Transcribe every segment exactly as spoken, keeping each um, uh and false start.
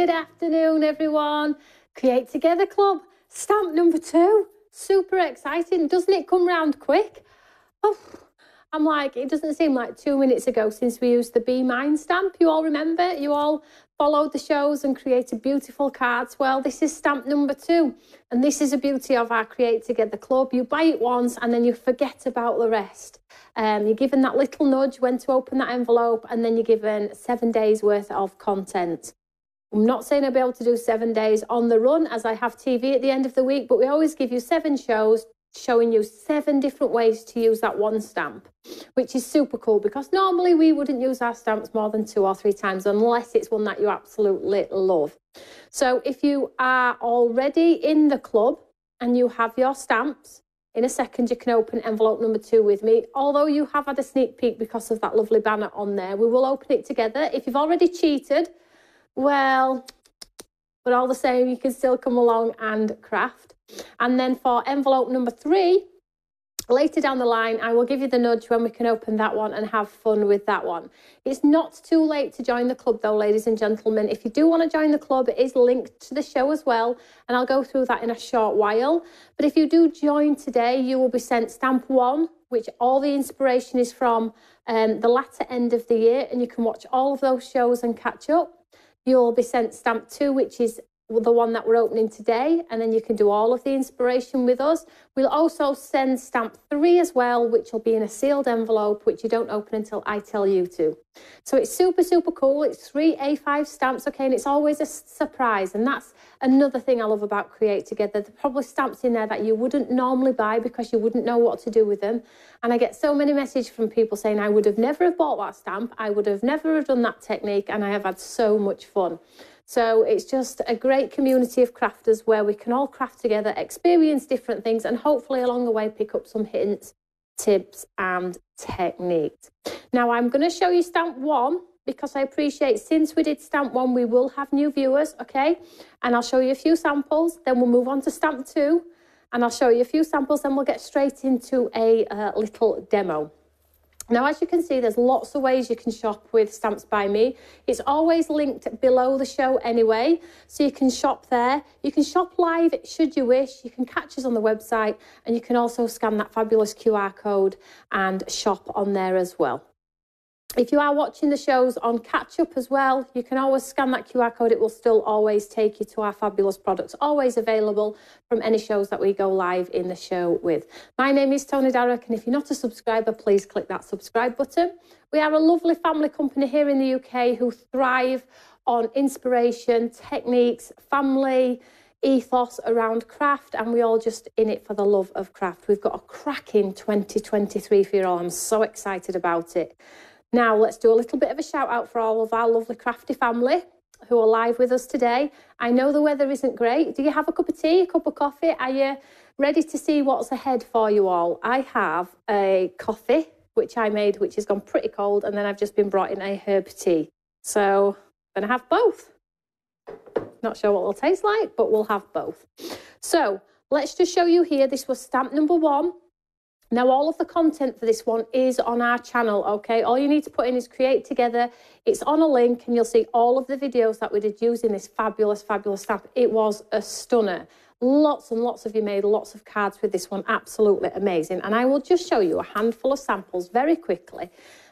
Good afternoon, everyone. Create Together Club, stamp number two. Super exciting. Doesn't it come round quick? Oh, I'm like, it doesn't seem like two minutes ago since we used the Be Mine stamp. You all remember? You all followed the shows and created beautiful cards. Well, this is stamp number two. And this is the beauty of our Create Together Club. You buy it once and then you forget about the rest. Um, you're given that little nudge when to open that envelope, and then you're given seven days worth of content. I'm not saying I'll be able to do seven days on the run as I have T V at the end of the week, but we always give you seven shows showing you seven different ways to use that one stamp, which is super cool because normally we wouldn't use our stamps more than two or three times unless it's one that you absolutely love. So if you are already in the club and you have your stamps, in a second you can open envelope number two with me, although you have had a sneak peek because of that lovely banner on there. We will open it together. If you've already cheated, well, but all the same, you can still come along and craft. And then for envelope number three, later down the line, I will give you the nudge when we can open that one and have fun with that one. It's not too late to join the club though, ladies and gentlemen. If you do want to join the club, it is linked to the show as well, and I'll go through that in a short while. But if you do join today, you will be sent stamp one, which all the inspiration is from um, the latter end of the year, and you can watch all of those shows and catch up. You'll be sent stamp two, which is the one that we're opening today, and then you can do all of the inspiration with us. We'll also send stamp three as well, which will be in a sealed envelope, which you don't open until I tell you to. So it's super, super cool. It's three A five stamps, okay, and it's always a surprise. And that's another thing I love about Create Together. There are probably stamps in there that you wouldn't normally buy because you wouldn't know what to do with them. And I get so many messages from people saying, I would have never have bought that stamp. I would have never have done that technique. And I have had so much fun. So it's just a great community of crafters where we can all craft together, experience different things, and hopefully along the way pick up some hints, tips and techniques. Now I'm going to show you stamp one because I appreciate since we did stamp one, we will have new viewers, okay? And I'll show you a few samples, then we'll move on to stamp two, and I'll show you a few samples, then we'll get straight into a uh, little demo. Now, as you can see, there's lots of ways you can shop with Stamps by Me. It's always linked below the show anyway, so you can shop there. You can shop live should you wish. You can catch us on the website, and you can also scan that fabulous Q R code and shop on there as well. If you are watching the shows on catch up as well, you can always scan that Q R code. It will still always take you to our fabulous products, always available from any shows that we go live in the show with. My name is Toni Darroch, and if you're not a subscriber, please click that subscribe button. We are a lovely family company here in the U K who thrive on inspiration, techniques, family, ethos around craft, and we all just in it for the love of craft. We've got a cracking twenty twenty-three for you all. I'm so excited about it. Now, let's do a little bit of a shout out for all of our lovely crafty family who are live with us today. I know the weather isn't great. Do you have a cup of tea, a cup of coffee? Are you ready to see what's ahead for you all? I have a coffee, which I made, which has gone pretty cold, and then I've just been brought in a herb tea. So I'm going to have both. Not sure what it'll taste like, but we'll have both. So let's just show you here. This was stamp number one. Now, all of the content for this one is on our channel, okay? All you need to put in is Create Together. It's on a link, and you'll see all of the videos that we did using this fabulous, fabulous stamp. It was a stunner. Lots and lots of you made lots of cards with this one. Absolutely amazing. And I will just show you a handful of samples very quickly,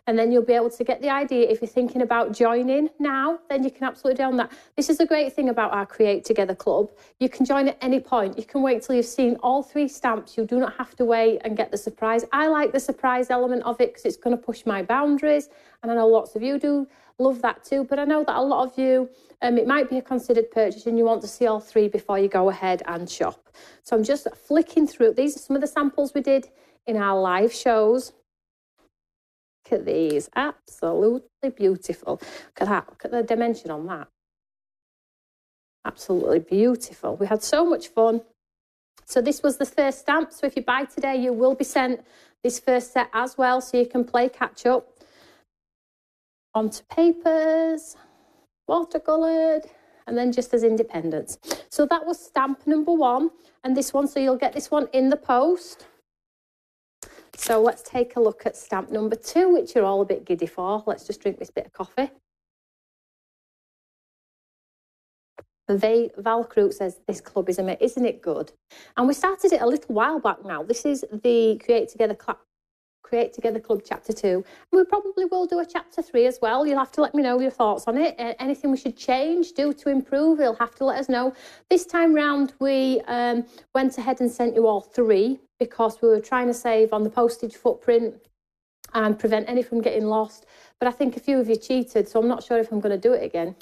and then you'll be able to get the idea. If you're thinking about joining now, then you can absolutely do that. This is the great thing about our Create Together Club. You can join at any point. You can wait till you've seen all three stamps. You do not have to wait and get the surprise. I like the surprise element of it because it's going to push my boundaries. And I know lots of you do love that too. But I know that a lot of you, um, it might be a considered purchase and you want to see all three before you go ahead and shop. So I'm just flicking through. These are some of the samples we did in our live shows. Look at these, absolutely beautiful. Look at that, look at the dimension on that. Absolutely beautiful. We had so much fun. So this was the first stamp. So if you buy today, you will be sent this first set as well, so you can play catch up. Onto papers, watercoloured, and then just as independents. So that was stamp number one, and this one, so you'll get this one in the post. So let's take a look at stamp number two, which you're all a bit giddy for. Let's just drink this bit of coffee. They, Val Crute says, this club is amazing, isn't it good? And we started it a little while back now. This is the Create Together Club, Create Together Club Chapter two. And we probably will do a Chapter three as well. You'll have to let me know your thoughts on it. Anything we should change, do to improve, you'll have to let us know. This time round, we um, went ahead and sent you all three because we were trying to save on the postage footprint and prevent any from getting lost. But I think a few of you cheated, so I'm not sure if I'm going to do it again.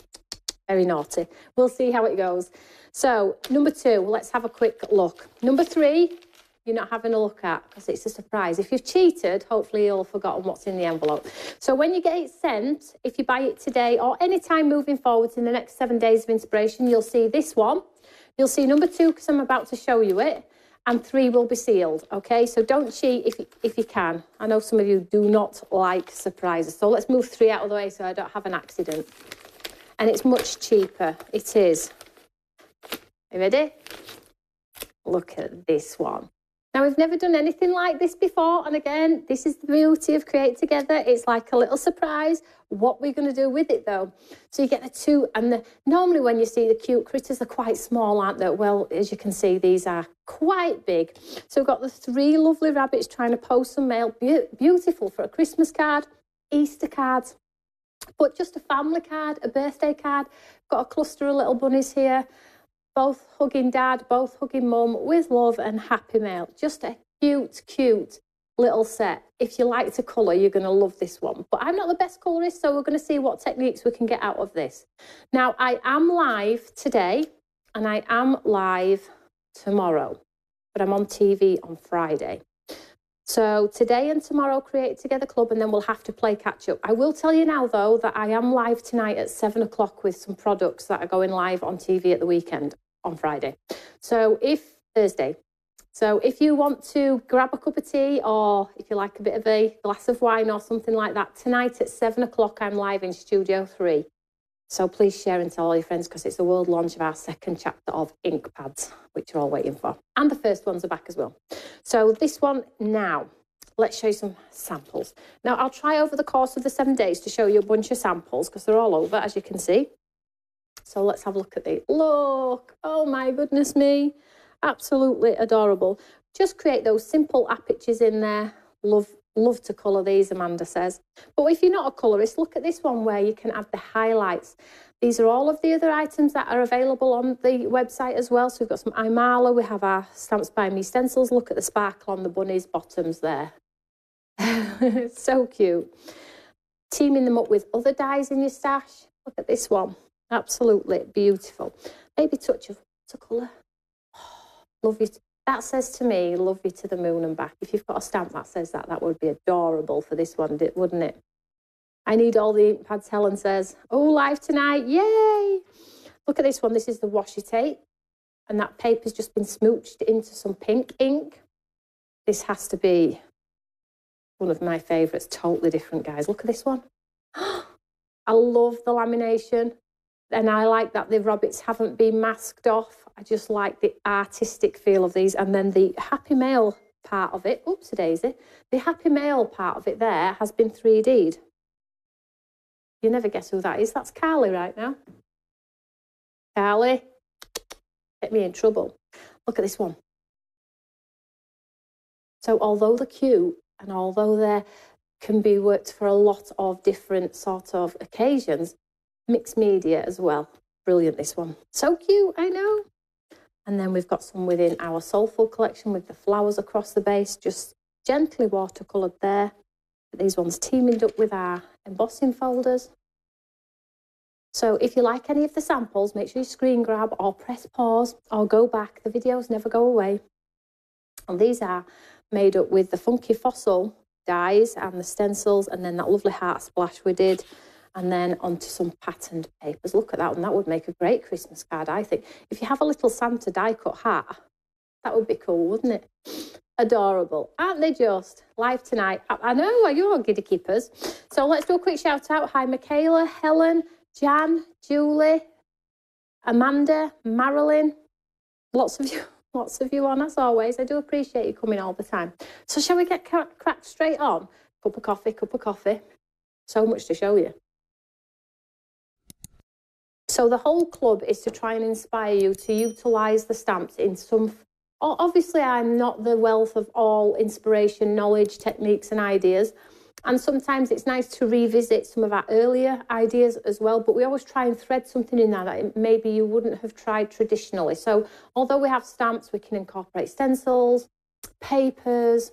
Very naughty. We'll see how it goes. So, number two, let's have a quick look. Number three, you're not having a look at because it's a surprise. If you've cheated, hopefully you'll have forgotten what's in the envelope. So when you get it sent, if you buy it today or any time moving forward in the next seven days of inspiration, you'll see this one. You'll see number two because I'm about to show you it. And three will be sealed, okay? So don't cheat if, if you can. I know some of you do not like surprises. So let's move three out of the way so I don't have an accident. And it's much cheaper. It is. Are you ready? Look at this one. Now, we've never done anything like this before. And again, this is the beauty of Create Together. It's like a little surprise. What we're going to do with it, though. So you get the two. And the, normally when you see the cute critters, they're quite small, aren't they? Well, as you can see, these are quite big. So we've got the three lovely rabbits trying to post some mail. Be beautiful for a Christmas card, Easter cards. But just a family card, a birthday card. Got a cluster of little bunnies here. Both hugging dad, both hugging mum with love and happy mail. Just a cute, cute little set. If you like to colour, you're going to love this one. But I'm not the best colourist, so we're going to see what techniques we can get out of this. Now, I am live today and I am live tomorrow. But I'm on T V on Friday. So today and tomorrow, Create Together Club, and then we'll have to play catch-up. I will tell you now, though, that I am live tonight at seven o'clock with some products that are going live on T V at the weekend on Friday. So if Thursday. So if you want to grab a cup of tea or if you like a bit of a glass of wine or something like that, tonight at seven o'clock I'm live in Studio Three. So please share and tell all your friends because it's the world launch of our second chapter of ink pads, which you're all waiting for. And the first ones are back as well. So this one now, let's show you some samples. Now, I'll try over the course of the seven days to show you a bunch of samples because they're all over, as you can see. So let's have a look at these. Look, oh my goodness me. Absolutely adorable. Just create those simple apertures in there. Love Love to colour these, Amanda says. But if you're not a colourist, look at this one where you can add the highlights. These are all of the other items that are available on the website as well. So we've got some Imala, we have our Stamps by Me stencils. Look at the sparkle on the bunnies' bottoms there. It's so cute. Teaming them up with other dyes in your stash. Look at this one. Absolutely beautiful. Maybe touch of watercolour. Oh, love you. That says to me, love you to the moon and back. If you've got a stamp that says that, that would be adorable for this one, wouldn't it? I need all the ink pads, Helen says. Oh, live tonight, yay! Look at this one, this is the washi tape. And that paper's just been smooched into some pink ink. This has to be one of my favourites, totally different, guys. Look at this one. I love the lamination. And I like that the rabbits haven't been masked off. I just like the artistic feel of these. And then the happy mail part of it, oops a daisy, the happy mail part of it there has been three D'd. You never guess who that is. That's Carly right now. Carly, get me in trouble. Look at this one. So although they're cute and although they can be worked for a lot of different sort of occasions, mixed media as well. Brilliant, this one. So cute, I know. And then we've got some within our Soulful collection with the flowers across the base, just gently watercoloured there. These ones teamed up with our embossing folders. So if you like any of the samples, make sure you screen grab or press pause or go back. The videos never go away. And these are made up with the Funky Fossil dyes and the stencils and then that lovely heart splash we did. And then onto some patterned papers. Look at that one. That would make a great Christmas card, I think. If you have a little Santa die-cut hat, that would be cool, wouldn't it? Adorable. Aren't they just? Live tonight. I know, you're all giddy keepers. So let's do a quick shout-out. Hi, Michaela, Helen, Jan, Julie, Amanda, Marilyn. Lots of you, lots of you on, as always. I do appreciate you coming all the time. So shall we get cracked straight on? Cup of coffee, cup of coffee. So much to show you. So the whole club is to try and inspire you to utilise the stamps in some... Obviously, I'm not the wealth of all inspiration, knowledge, techniques and ideas. And sometimes it's nice to revisit some of our earlier ideas as well, but we always try and thread something in there that maybe you wouldn't have tried traditionally. So although we have stamps, we can incorporate stencils, papers,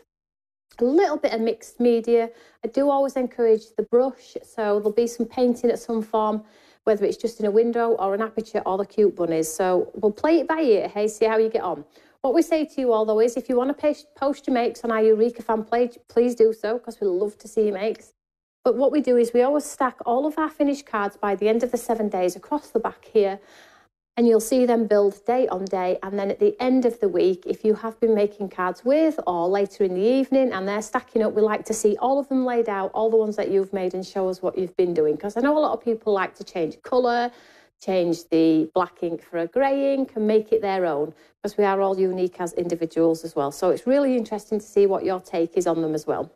a little bit of mixed media. I do always encourage the brush, so there'll be some painting at some form, whether it's just in a window or an aperture or the cute bunnies. So we'll play it by ear, hey, see how you get on. What we say to you all, though, is if you want to post your makes on our Eureka fan page, please do so, because we love to see your makes. But what we do is we always stack all of our finished cards by the end of the seven days across the back here, and you'll see them build day on day. And then at the end of the week, if you have been making cards with or later in the evening and they're stacking up, we like to see all of them laid out, all the ones that you've made, and show us what you've been doing. Because I know a lot of people like to change colour, change the black ink for a grey ink and make it their own, because we are all unique as individuals as well. So it's really interesting to see what your take is on them as well.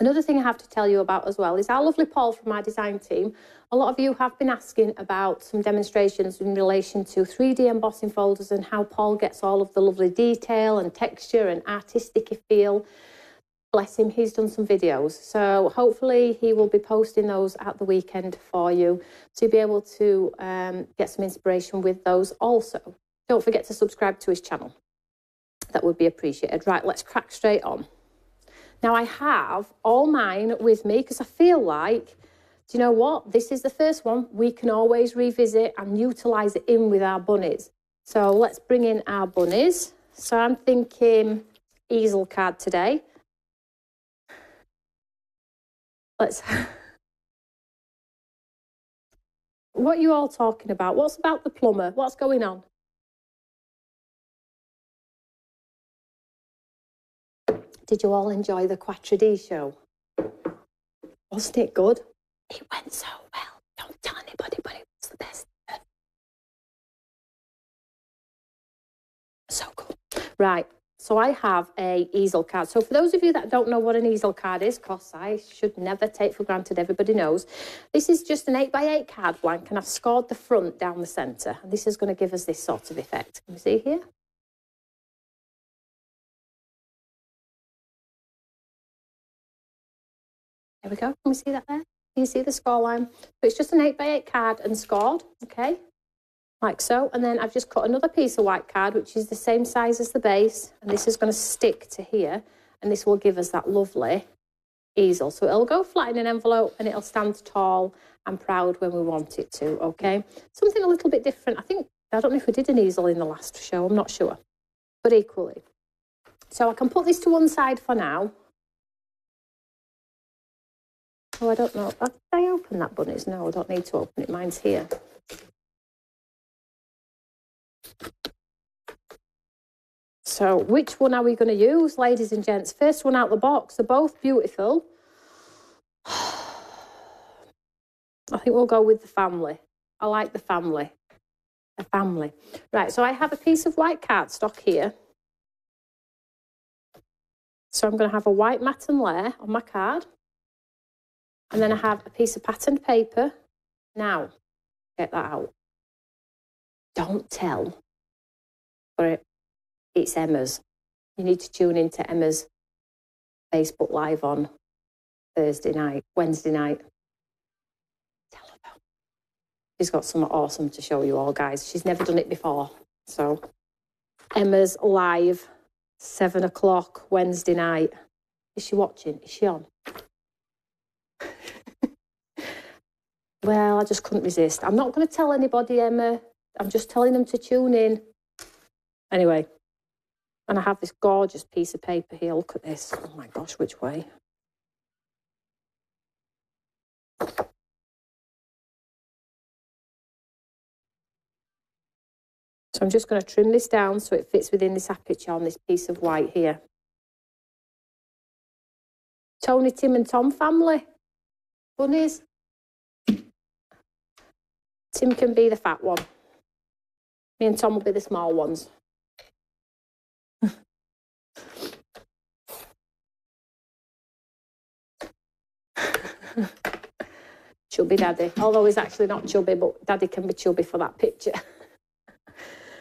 Another thing I have to tell you about as well is our lovely Paul from our design team. A lot of you have been asking about some demonstrations in relation to three D embossing folders and how Paul gets all of the lovely detail and texture and artistic feel. Bless him, he's done some videos, so hopefully he will be posting those at the weekend for you, so you'll be able to um, get some inspiration with those also. Don't forget to subscribe to his channel. That would be appreciated. Right, let's crack straight on. Now, I have all mine with me because I feel like, do you know what? This is the first one. We can always revisit and utilise it in with our bunnies. So let's bring in our bunnies. So I'm thinking easel card today. Let's. What are you all talking about? What's about the plumber? What's going on? Did you all enjoy the Quattro D show? Wasn't it good? It went so well. Don't tell anybody, but it was the best. So cool. Right. So I have a easel card. So for those of you that don't know what an easel card is, because I should never take for granted, everybody knows, this is just an eight by eight card blank, and I've scored the front down the centre. And this is going to give us this sort of effect. Can you see here? There we go. Can we see that there? Can you see the score line? So it's just an eight by eight card and scored, okay? Like so, and then I've just cut another piece of white card, which is the same size as the base, and this is going to stick to here, and this will give us that lovely easel. So it'll go flat in an envelope, and it'll stand tall and proud when we want it to, okay? Something a little bit different. I think, I don't know if we did an easel in the last show, I'm not sure, but equally. So I can put this to one side for now. Oh, I don't know. Did I open that bunny's? No, I don't need to open it. Mine's here. So which one are we going to use, ladies and gents? First one out the box. They're both beautiful. I think we'll go with the family. I like the family. The family. Right, so I have a piece of white cardstock here. So I'm going to have a white matten layer on my card. And then I have a piece of patterned paper. Now, get that out. Don't tell. But it's Emma's. You need to tune into Emma's Facebook Live on Thursday night, Wednesday night. Tell her about. She's got something awesome to show you all, guys. She's never done it before. So, Emma's live, seven o'clock Wednesday night. Is she watching? Is she on? Well, I just couldn't resist. I'm not going to tell anybody, Emma. I'm just telling them to tune in. Anyway, and I have this gorgeous piece of paper here. Look at this. Oh my gosh, which way? So I'm just going to trim this down so it fits within this aperture on this piece of white here. Tony, Tim and Tom family. Bunnies. Tim can be the fat one. Me and Tom will be the small ones. Chubby Daddy, although he's actually not chubby, but Daddy can be chubby for that picture.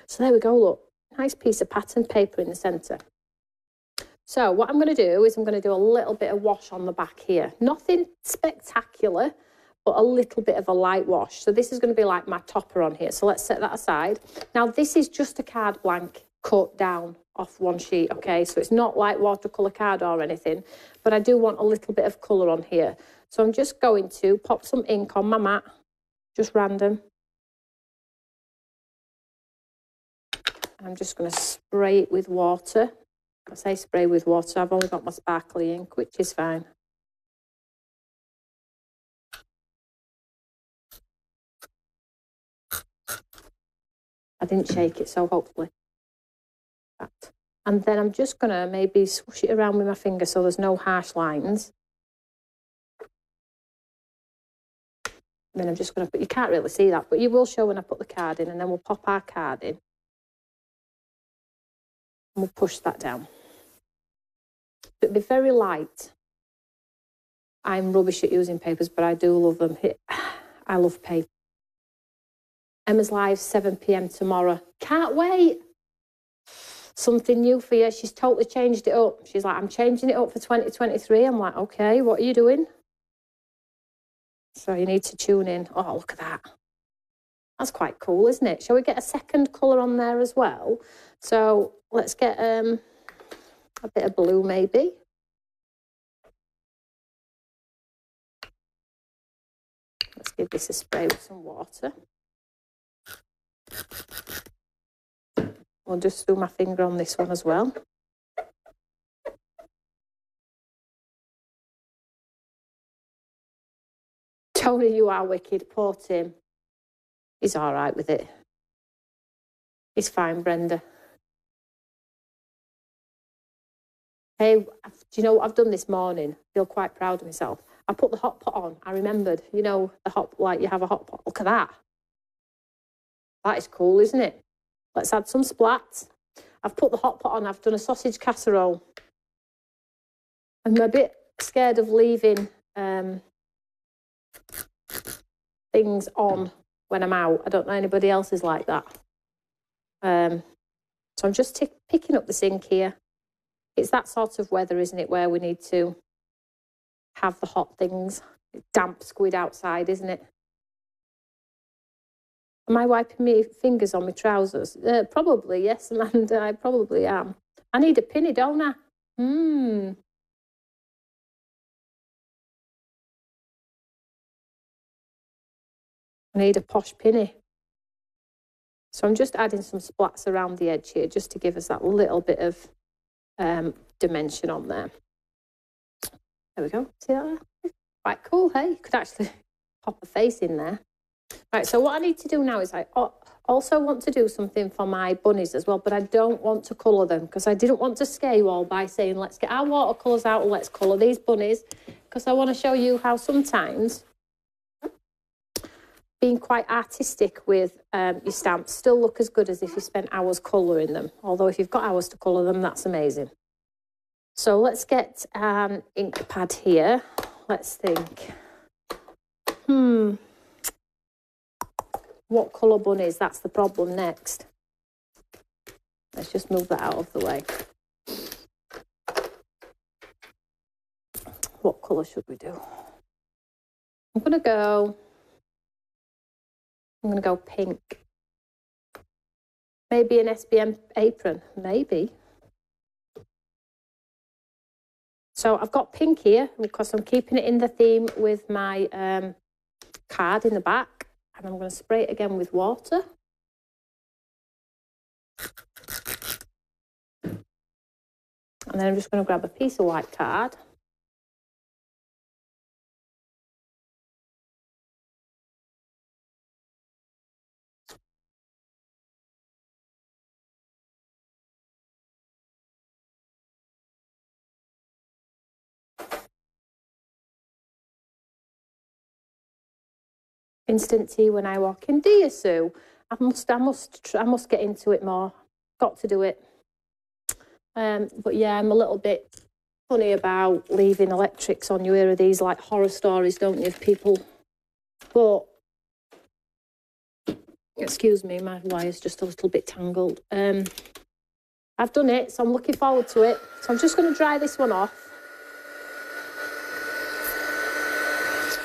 So there we go, look, nice piece of patterned paper in the centre. So what I'm going to do is I'm going to do a little bit of wash on the back here. Nothing spectacular, but a little bit of a light wash. So this is going to be like my topper on here. So let's set that aside. Now this is just a card blank cut down off one sheet, okay? So it's not like watercolour card or anything, but I do want a little bit of colour on here. So I'm just going to pop some ink on my mat, just random. I'm just going to spray it with water. I say spray with water, I've only got my sparkly ink, which is fine. I didn't shake it, so hopefully. That. And then I'm just going to maybe swoosh it around with my finger so there's no harsh lines. And then I'm just going to put, you can't really see that, but you will show when I put the card in, and then we'll pop our card in. And we'll push that down. It'll be very light. I'm rubbish at using papers, but I do love them. I love paper. Emma's live seven p m tomorrow. Can't wait. Something new for you. She's totally changed it up. She's like, I'm changing it up for twenty twenty-three. I'm like, okay, what are you doing? So you need to tune in. Oh, look at that. That's quite cool, isn't it? Shall we get a second colour on there as well? So let's get um, a bit of blue maybe. Let's give this a spray with some water. I'll just do my finger on this one as well. Toni, you are wicked. Poor Tim. He's all right with it. He's fine, Brenda. Hey, do you know what I've done this morning? I feel quite proud of myself. I put the hot pot on. I remembered, you know, the hot, like you have a hot pot. Look at that. That is cool, isn't it? Let's add some splats. I've put the hot pot on. I've done a sausage casserole. I'm a bit scared of leaving um, things on when I'm out. I don't know anybody else is like that. Um, so I'm just picking up the sink here. It's that sort of weather, isn't it, where we need to have the hot things. It's damp squid outside, isn't it? Am I wiping my fingers on my trousers? Uh, probably, yes, Amanda, I probably am. I need a pinny, don't I? Hmm. I need a posh pinny. So I'm just adding some splats around the edge here just to give us that little bit of um, dimension on there. There we go. See that there? Quite cool, hey? You could actually pop a face in there. Right, so what I need to do now is I also want to do something for my bunnies as well, but I don't want to colour them because I didn't want to scare you all by saying, let's get our watercolours out and let's colour these bunnies, because I want to show you how sometimes being quite artistic with um, your stamps still look as good as if you spent hours colouring them, although if you've got hours to colour them, that's amazing. So let's get an um, ink pad here. Let's think. Hmm... What colour bunnies? That's the problem next. Let's just move that out of the way. What colour should we do? I'm gonna go. I'm gonna go pink. Maybe an S B M apron. Maybe. So I've got pink here because I'm keeping it in the theme with my um, card in the back. And I'm going to spray it again with water. And then I'm just going to grab a piece of white card. Instant tea when I walk in. Dear Sue, I must, I must, I must get into it more. Got to do it. Um, but yeah, I'm a little bit funny about leaving electrics on. You hear of these like horror stories, don't you? Of people But, excuse me, my wire's just a little bit tangled. Um, I've done it, so I'm looking forward to it. So I'm just going to dry this one off.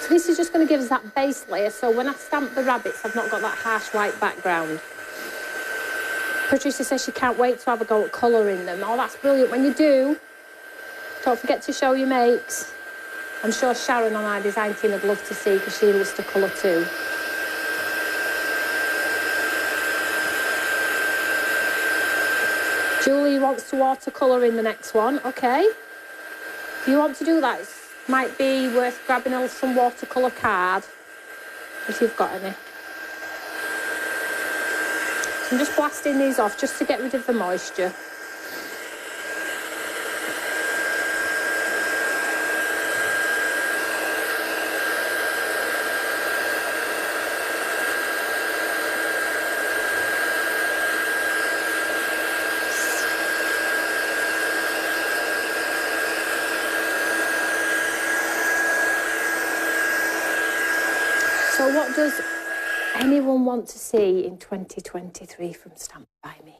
So this is just going to give us that base layer, so when I stamp the rabbits, I've not got that harsh white background. Producer says she can't wait to have a go at colouring them. Oh, that's brilliant. When you do, don't forget to show your makes. I'm sure Sharon on our design team would love to see, because she loves to colour too. Julie wants to watercolour in the next one. Okay. If you want to do that, it might be worth grabbing some watercolour card, if you've got any. So I'm just blasting these off just to get rid of the moisture. What does anyone want to see in twenty twenty-three from Stamps by Me?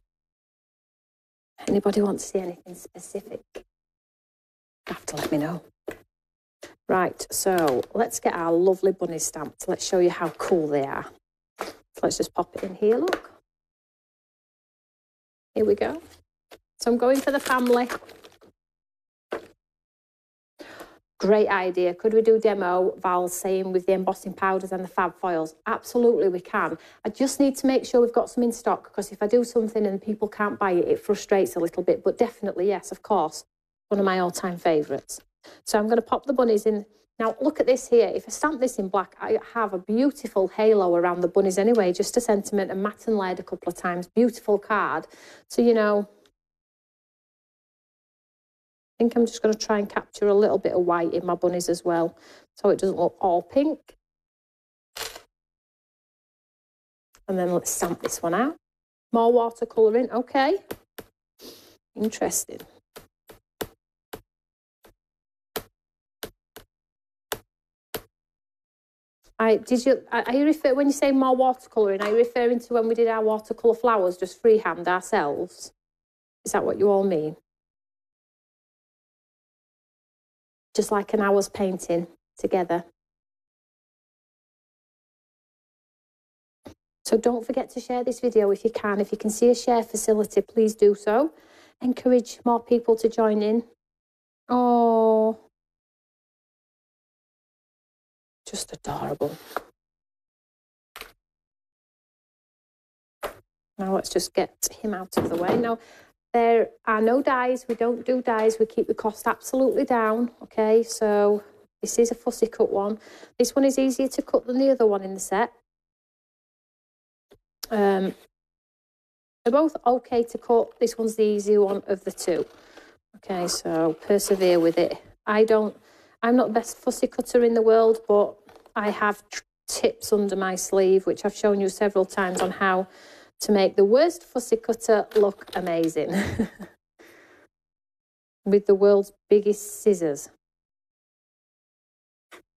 Anybody want to see anything specific? You have to let me know. Right, so let's get our lovely bunny stamped. Let's show you how cool they are. So let's just pop it in here, look. Here we go. So I'm going for the family. Great idea. Could we do demo, Val's saying, with the embossing powders and the fab foils? Absolutely, we can. I just need to make sure we've got some in stock, because if I do something and people can't buy it, it frustrates a little bit. But definitely, yes, of course, one of my all-time favourites. So I'm going to pop the bunnies in. Now, look at this here. If I stamp this in black, I have a beautiful halo around the bunnies anyway, just a sentiment, and matte and layered a couple of times. Beautiful card. So, you know, I think I'm just going to try and capture a little bit of white in my bunnies as well, so it doesn't look all pink. And then let's stamp this one out. More watercolouring, okay. Interesting. I, did you, are you refer, when you say more watercolouring, are you referring to when we did our watercolour flowers, just freehand ourselves? Is that what you all mean? Just like an hour's painting together. So don't forget to share this video if you can. If you can see a share facility, please do so. Encourage more people to join in. Oh, just adorable. Now let's just get him out of the way. Now, there are no dyes. We don't do dyes. We keep the cost absolutely down. Okay, so this is a fussy cut one. This one is easier to cut than the other one in the set. Um, they're both okay to cut. This one's the easy one of the two. Okay, so persevere with it. I don't, I'm not the best fussy cutter in the world, but I have tips under my sleeve, which I've shown you several times on how to make the worst fussy cutter look amazing with the world's biggest scissors.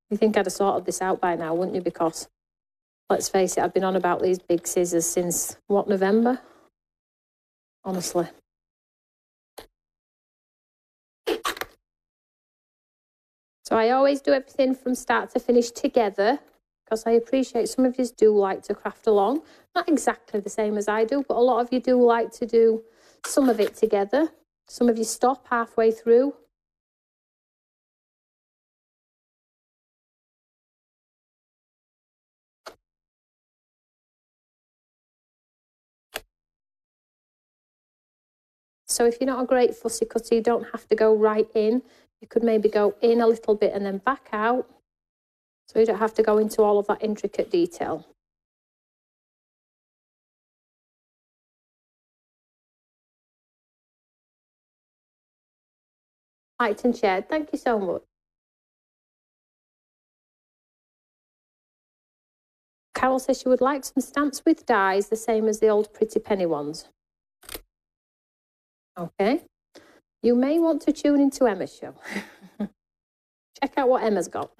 You think I'd have sorted this out by now, wouldn't you? Because, let's face it, I've been on about these big scissors since, what, November? Honestly. So I always do everything from start to finish together, because I appreciate some of you do like to craft along. Not exactly the same as I do, but a lot of you do like to do some of it together. Some of you stop halfway through. So if you're not a great fussy cutter, you don't have to go right in. You could maybe go in a little bit and then back out, so you don't have to go into all of that intricate detail. Liked and shared, thank you so much. Carol says she would like some stamps with dies, the same as the old Pretty Penny ones. Okay. You may want to tune into Emma's show. Check out what Emma's got.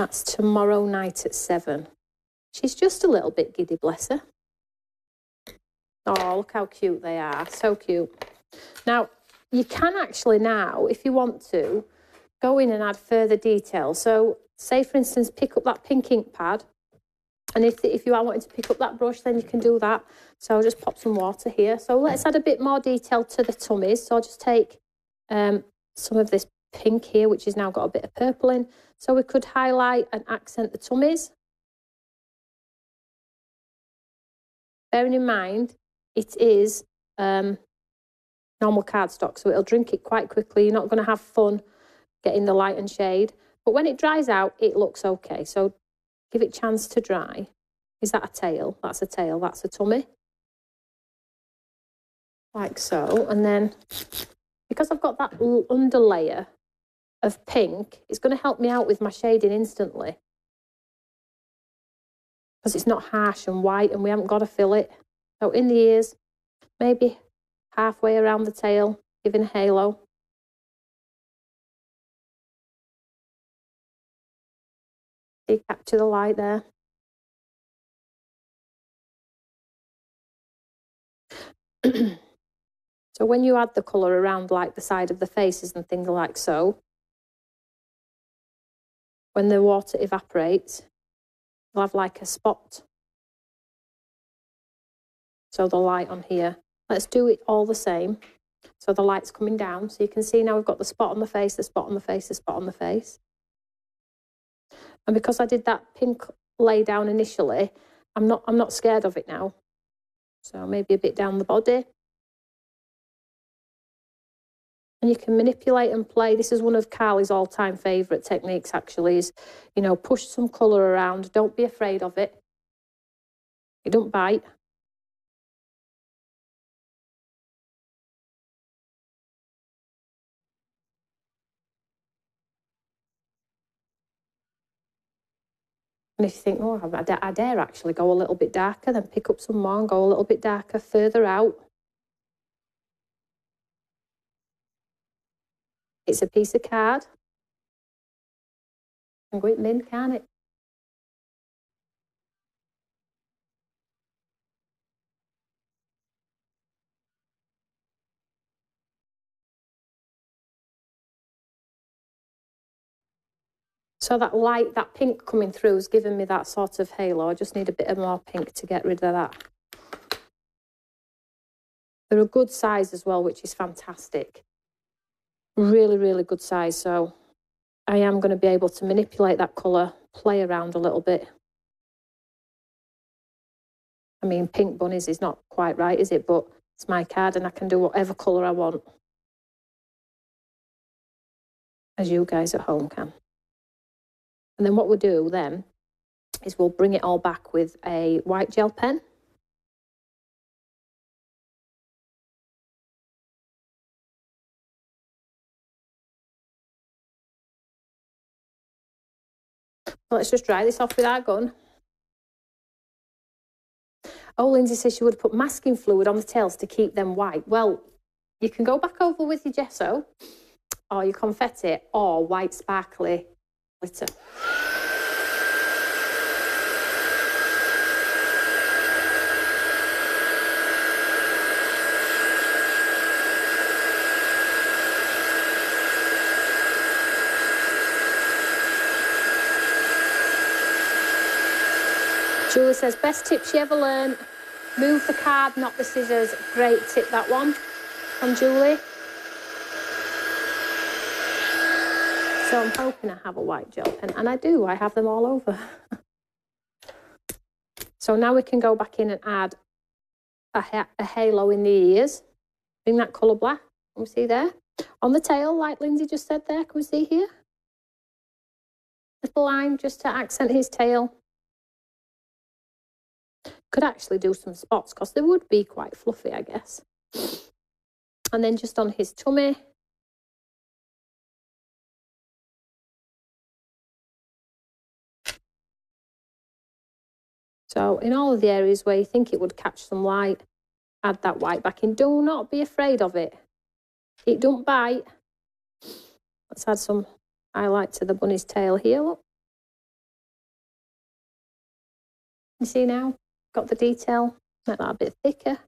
That's tomorrow night at seven. She's just a little bit giddy, bless her. Oh, look how cute they are. So cute. Now, you can actually now, if you want to, go in and add further detail. So, say, for instance, pick up that pink ink pad. And if, if you are wanting to pick up that brush, then you can do that. So I'll just pop some water here. So let's add a bit more detail to the tummies. So I'll just take um, some of this pink here, which has now got a bit of purple in. So we could highlight and accent the tummies. Bearing in mind, it is um, normal cardstock, so it'll drink it quite quickly. You're not going to have fun getting the light and shade. But when it dries out, it looks okay. So give it a chance to dry. Is that a tail? That's a tail. That's a tummy. Like so. And then, because I've got that underlayer of pink, it's going to help me out with my shading instantly. Because it's not harsh and white and we haven't got to fill it. So in the ears, maybe halfway around the tail, giving a halo. Capture the light there. So when you add the colour around like the side of the faces and things like so, when the water evaporates, you'll have like a spot. So the light on here. Let's do it all the same. So the light's coming down. So you can see now we've got the spot on the face, the spot on the face, the spot on the face. And because I did that pink lay down initially, I'm not, I'm not scared of it now. So maybe a bit down the body. And you can manipulate and play. This is one of Carly's all-time favourite techniques, actually, is, you know, push some colour around. Don't be afraid of it. It don't bite. And if you think, oh, I dare, I dare actually go a little bit darker, then pick up some more and go a little bit darker further out. It's a piece of card. And go it mint, can't it? So that light, that pink coming through has given me that sort of halo. I just need a bit more pink to get rid of that. They're a good size as well, which is fantastic. Really, really good size. So I am going to be able to manipulate that colour, play around a little bit. I mean, pink bunnies is not quite right, is it? But it's my card and I can do whatever colour I want. As you guys at home can. And then what we'll do then is we'll bring it all back with a white gel pen. Let's just dry this off with our gun. Oh, Lindsay says she would put masking fluid on the tails to keep them white. Well, you can go back over with your gesso or your confetti or white sparkly glitter. Julie says, best tip she ever learned, move the card, not the scissors. Great tip, that one, from Julie. So I'm hoping I have a white gel pen, and I do, I have them all over. So now we can go back in and add a, ha a halo in the ears. Bring that colour black, can we see there? On the tail, like Lindsay just said there, can we see here? Little line just to accent his tail. Could actually do some spots, because they would be quite fluffy, I guess. And then just on his tummy. So in all of the areas where you think it would catch some light, add that white back in. Do not be afraid of it. It don't bite. Let's add some highlight to the bunny's tail here, look. You see now, got the detail, make that a bit thicker.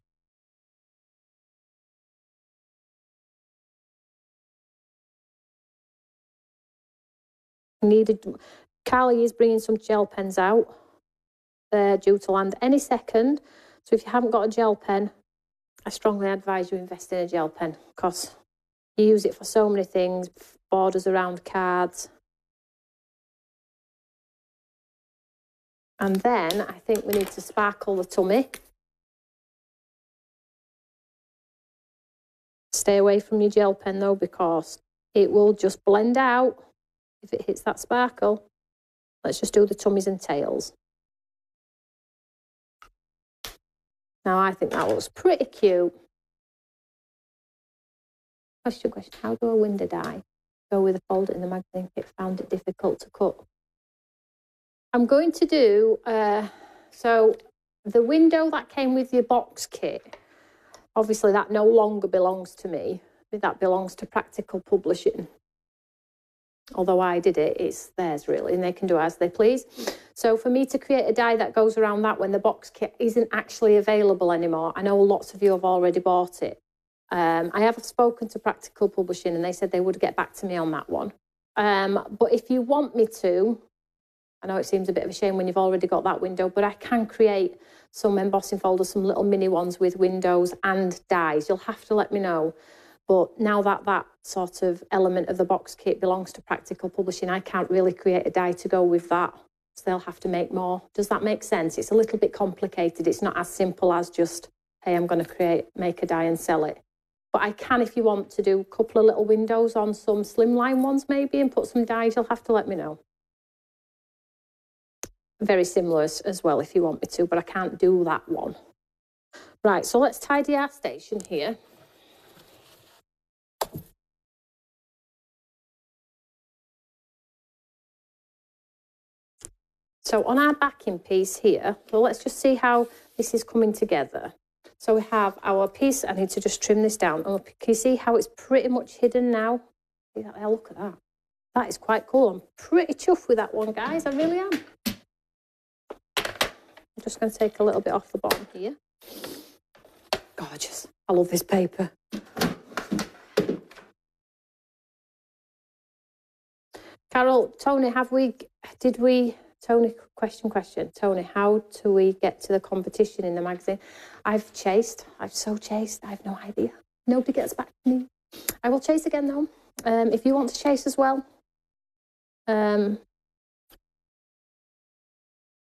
Needed, Carly is bringing some gel pens out. They're due to land any second. So if you haven't got a gel pen, I strongly advise you invest in a gel pen because you use it for so many things, borders around cards. And then I think we need to sparkle the tummy. Stay away from your gel pen though, because it will just blend out if it hits that sparkle. Let's just do the tummies and tails. Now I think that looks pretty cute. Question, question, how do I window dye? Go with a folder in the magazine kit, found it difficult to cut. I'm going to do, uh, so the window that came with your box kit, obviously that no longer belongs to me, that belongs to Practical Publishing. Although I did it, it's theirs really, and they can do as they please. So for me to create a die that goes around that when the box kit isn't actually available anymore, I know lots of you have already bought it. Um, I have spoken to Practical Publishing and they said they would get back to me on that one. Um, but if you want me to, I know it seems a bit of a shame when you've already got that window, but I can create some embossing folders, some little mini ones with windows and dies. You'll have to let me know. But now that that sort of element of the box kit belongs to Practical Publishing, I can't really create a die to go with that. So they'll have to make more. Does that make sense? It's a little bit complicated. It's not as simple as just, hey, I'm going to create, make a die and sell it. But I can, if you want, to do a couple of little windows on some slimline ones maybe and put some dies. You'll have to let me know. Very similar as well if you want me to, but I can't do that one. Right, so let's tidy our station here. So on our backing piece here, well, let's just see how this is coming together. So we have our piece. I need to just trim this down. And can you see how it's pretty much hidden now? Yeah, look at that. That is quite cool. I'm pretty chuffed with that one, guys. I really am. I'm just going to take a little bit off the bottom here. Gorgeous. I love this paper. Carol, Tony, have we, did we, Tony, question, question. Tony, how do we get to the competition in the magazine? I've chased. I've so chased. I have no idea. Nobody gets back to me. I will chase again, though. Um, if you want to chase as well. Um,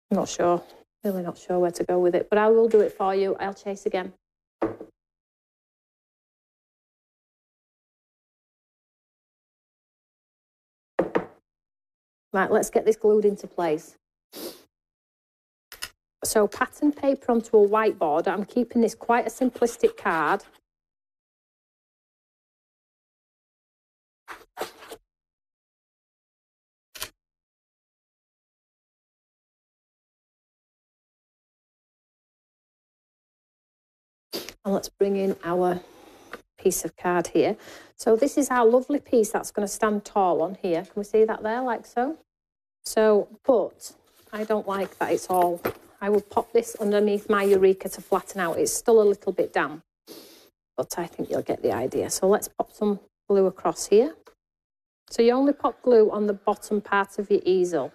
I'm not sure. Really not sure where to go with it. But I will do it for you. I'll chase again. Right, let's get this glued into place. So pattern paper onto a whiteboard. I'm keeping this quite a simplistic card. And let's bring in our piece of card here. So this is our lovely piece that's going to stand tall on here. Can we see that there, like so? So, but I don't like that it's all. I will pop this underneath my Eureka to flatten out. It's still a little bit damp, but I think you'll get the idea. So let's pop some glue across here. So you only pop glue on the bottom part of your easel.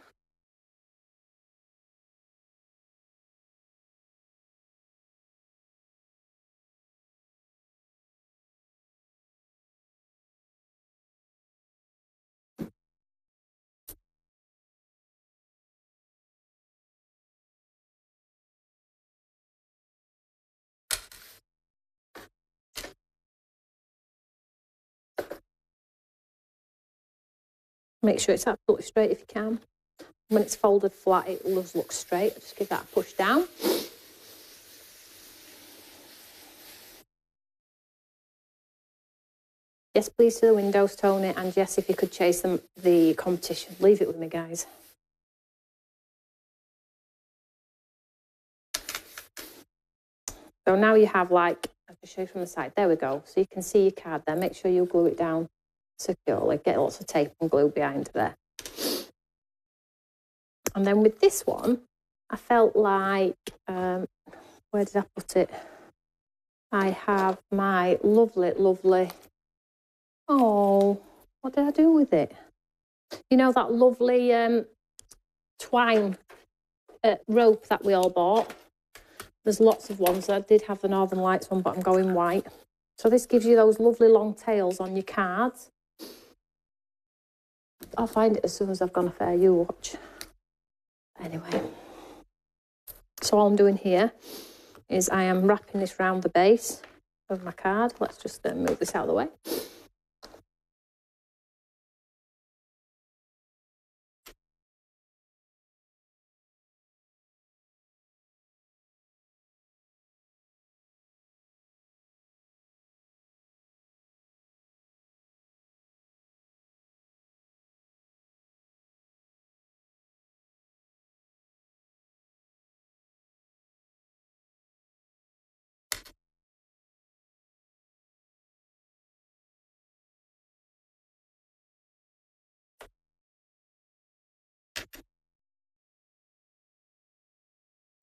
Make sure it's absolutely straight if you can. When it's folded flat, it does look straight. Just give that a push down. Yes, please, to the windows, Tony. And yes, if you could chase them, the competition. Leave it with me, guys. So now you have, like, I'll just show you from the side. There we go. So you can see your card there. Make sure you glue it down securely, get lots of tape and glue behind there. And then with this one, I felt like, um, where did I put it? I have my lovely, lovely, oh, what did I do with it? You know, that lovely um, twine uh, rope that we all bought. There's lots of ones. I did have the Northern Lights one, but I'm going white. So this gives you those lovely long tails on your cards. I'll find it as soon as I've gone off air, you watch. Anyway, so all I'm doing here is I am wrapping this round the base of my card. Let's just uh, move this out of the way.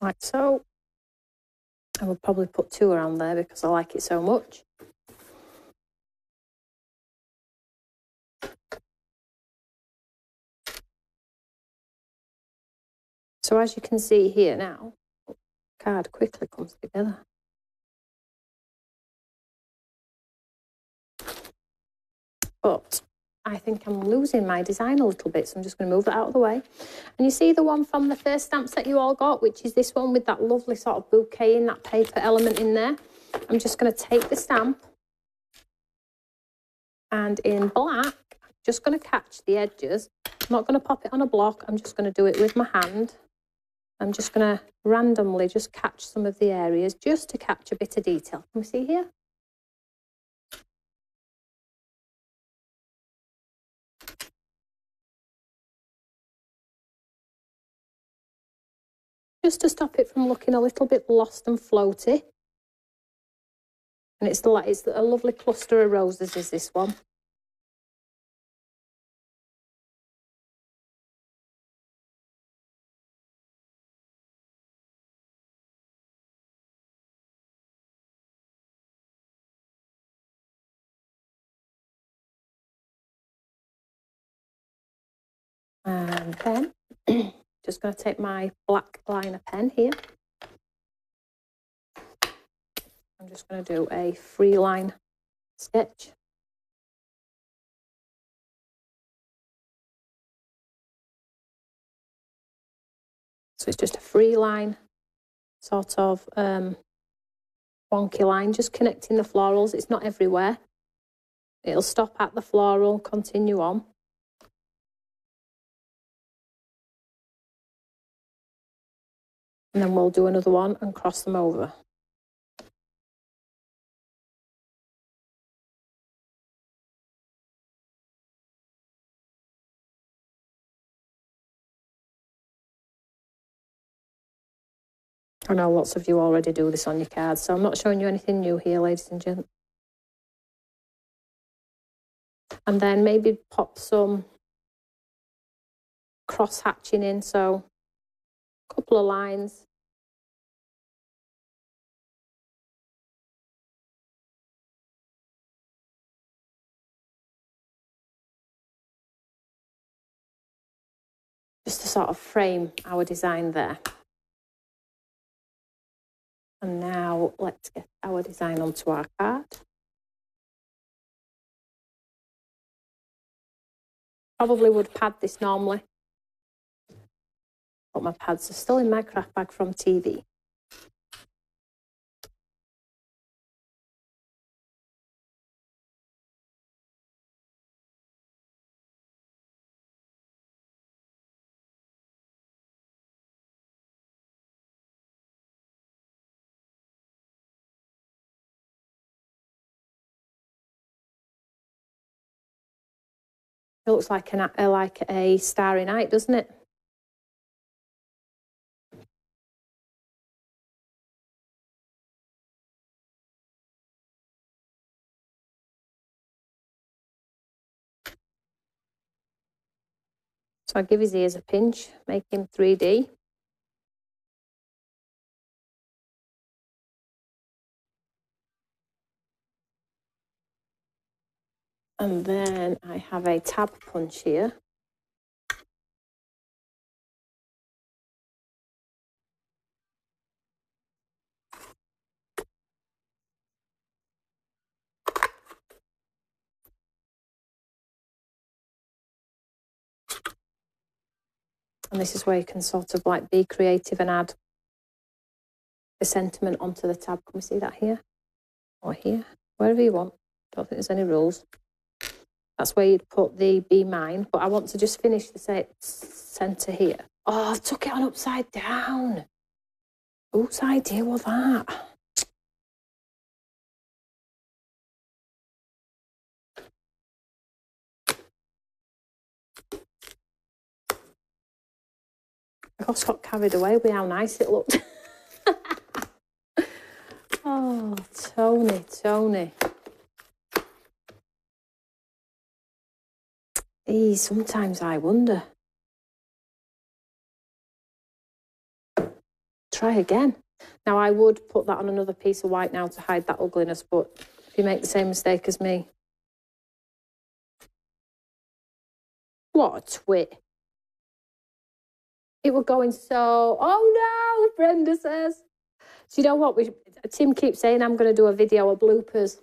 Like so. I will probably put two around there because I like it so much. So as you can see here now, the card quickly comes together. But I think I'm losing my design a little bit, so I'm just going to move that out of the way. And you see the one from the first stamps that you all got, which is this one with that lovely sort of bouquet in that paper element in there. I'm just going to take the stamp, and in black, I'm just going to catch the edges. I'm not going to pop it on a block. I'm just going to do it with my hand. I'm just going to randomly just catch some of the areas just to catch a bit of detail. Can we see here? Just to stop it from looking a little bit lost and floaty. And it's, the, it's a lovely cluster of roses is this one. And then... Just going to take my black liner pen here. I'm just going to do a free line sketch. So it's just a free line, sort of um, wonky line, just connecting the florals. It's not everywhere. It'll stop at the floral, continue on. And then we'll do another one and cross them over. I know lots of you already do this on your cards, so I'm not showing you anything new here, ladies and gents. And then maybe pop some cross hatching in, so couple of lines. Just to sort of frame our design there. And now let's get our design onto our card. Probably would pad this normally. But my pads are still in my craft bag from T V. It looks like an like a starry night, doesn't it? So I give his ears a pinch, make him three D. And then I have a tab punch here. And this is where you can sort of like be creative and add the sentiment onto the tab. Can we see that here? Or here? Wherever you want. Don't think there's any rules. That's where you'd put the Be Mine. But I want to just finish the centre here. Oh, I took it on upside down. Whose idea was that? I got so carried away with how nice it looked. Oh, Toni, Toni. Hey, sometimes I wonder. Try again. Now, I would put that on another piece of white now to hide that ugliness, but if you make the same mistake as me. What a twit. It were going so, oh no, Brenda says. So you know what, we, Tim keeps saying I'm going to do a video of bloopers.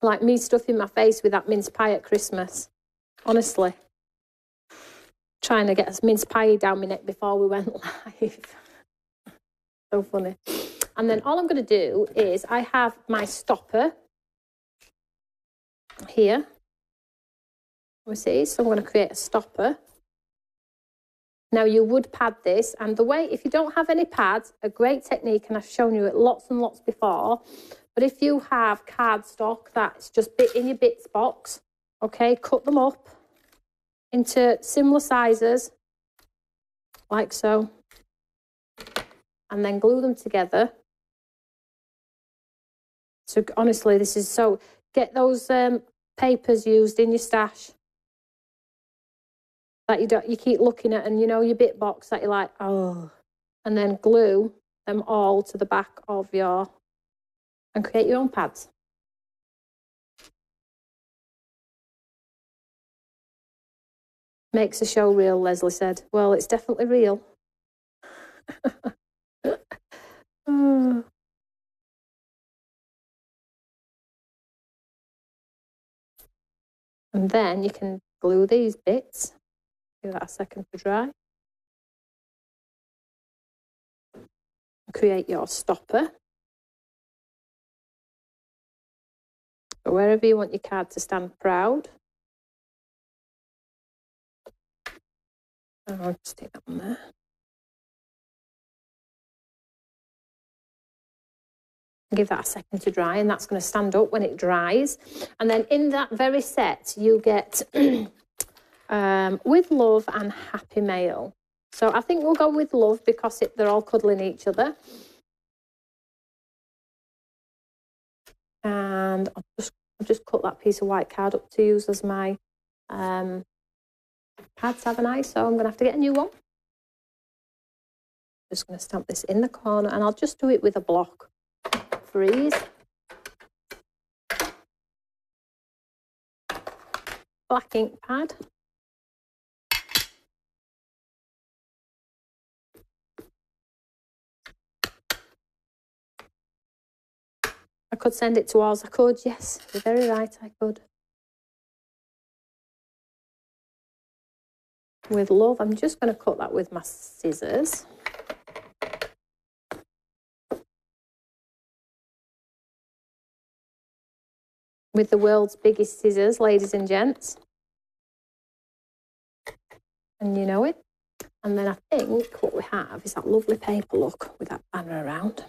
Like me stuffing my face with that mince pie at Christmas. Honestly. Trying to get a mince pie down my neck before we went live. So funny. And then all I'm going to do is I have my stopper here. You see, so I'm going to create a stopper. Now, you would pad this, and the way, if you don't have any pads, a great technique, and I've shown you it lots and lots before, but if you have cardstock that's just bit in your bits box, okay, cut them up into similar sizes, like so, and then glue them together. So, honestly, this is so, get those um, papers used in your stash. That you don't, you keep looking at, and you know your bit box that you're like, oh, and then glue them all to the back of your, and create your own pads. Makes the show real, Leslie said. Well, it's definitely real. mm. And then you can glue these bits. Give that a second to dry. Create your stopper. But wherever you want your card to stand proud. And I'll just stick that on there. Give that a second to dry, and that's going to stand up when it dries. And then in that very set, you get... Um, with love and happy mail. So I think we'll go with love because it, they're all cuddling each other. And I'll just, I'll just cut that piece of white card up to use as my um, pads, haven't I? So I'm going to have to get a new one. Just going to stamp this in the corner, and I'll just do it with a block. Freeze. Black ink pad. I could send it to ours. I could, yes. You're very right, I could. With love, I'm just going to cut that with my scissors. With the world's biggest scissors, ladies and gents. And you know it. And then I think what we have is that lovely paper, look, with that banner around.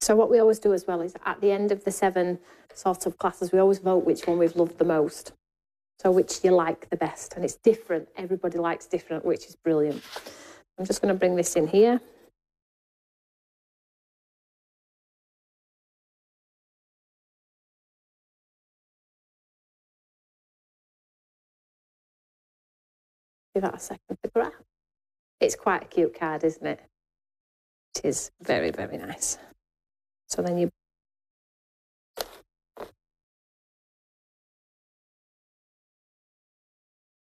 So what we always do as well is at the end of the seven sort of classes, we always vote which one we've loved the most. So which you like the best. And it's different. Everybody likes different, which is brilliant. I'm just going to bring this in here. Give that a second for grab. It's quite a cute card, isn't it? It is very, very nice. So then you...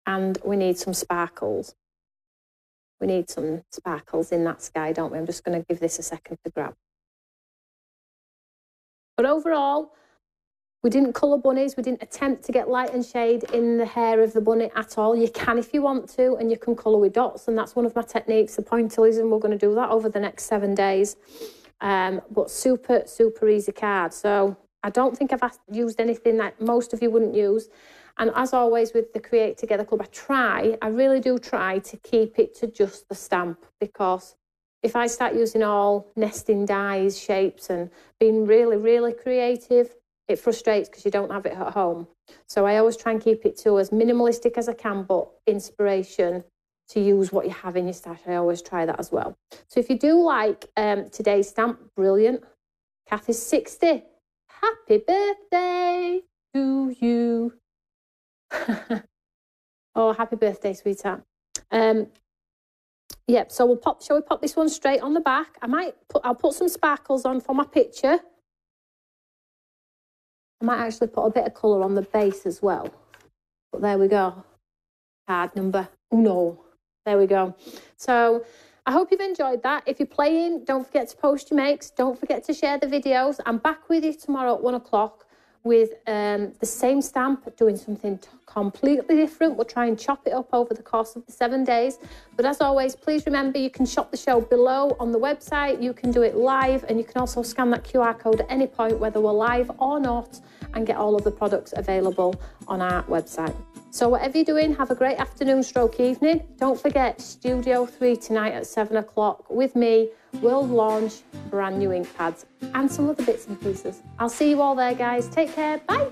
And we need some sparkles. We need some sparkles in that sky, don't we? I'm just going to give this a second to grab. But overall, we didn't colour bunnies. We didn't attempt to get light and shade in the hair of the bunny at all. You can if you want to, and you can colour with dots. And that's one of my techniques, the pointillism, and we're going to do that over the next seven days. Um, but super, super easy card. So I don't think I've asked, used anything that most of you wouldn't use. And as always with the Create Together Club, I try, I really do try to keep it to just the stamp, because if I start using all nesting dies, shapes, and being really, really creative, it frustrates because you don't have it at home. So I always try and keep it to as minimalistic as I can, but inspiration to use what you have in your stash. I always try that as well. So if you do like um, today's stamp, brilliant. Kathy's sixty. Happy birthday to you. Oh, happy birthday, sweetheart. Um, yeah, so we'll pop, shall we pop this one straight on the back? I might put, I'll put some sparkles on for my picture. I might actually put a bit of colour on the base as well. But there we go. Card number uno. There we go. So I hope you've enjoyed that. If you're playing, don't forget to post your makes. Don't forget to share the videos. I'm back with you tomorrow at one o'clock with um, the same stamp, doing something completely different. We'll try and chop it up over the course of the seven days. But as always, please remember you can shop the show below on the website. You can do it live, and you can also scan that Q R code at any point, whether we're live or not, and get all of the products available on our website. So whatever you're doing, have a great afternoon stroke evening. Don't forget Studio Three tonight at seven o'clock with me. We'll launch brand new ink pads and some other bits and pieces. I'll see you all there, guys. Take care. Bye.